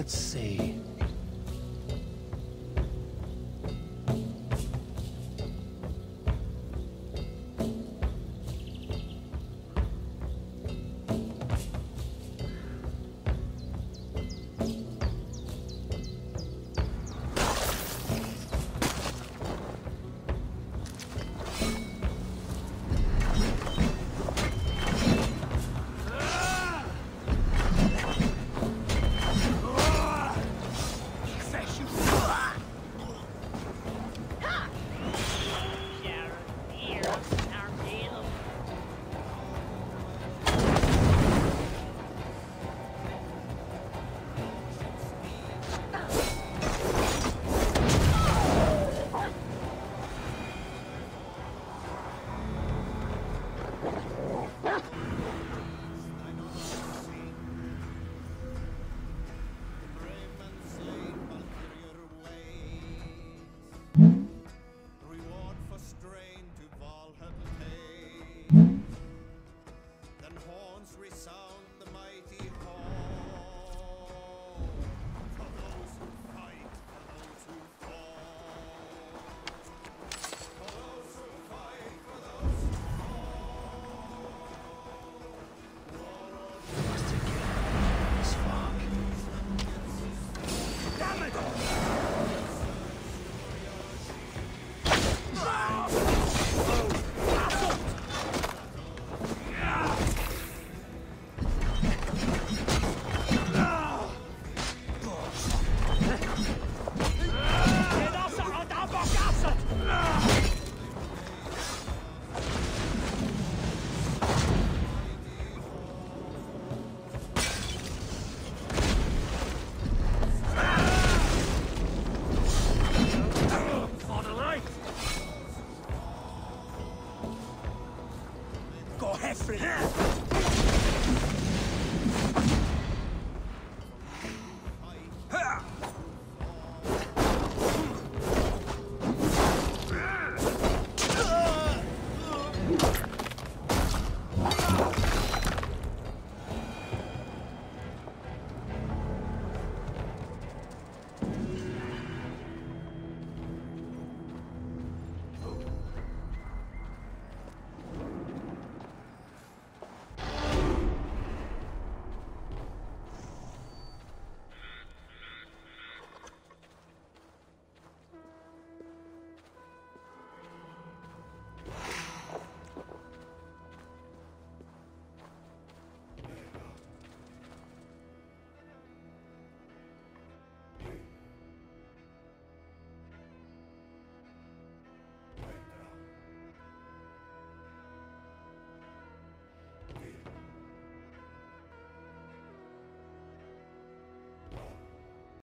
Let's see. Go ahead, Fred.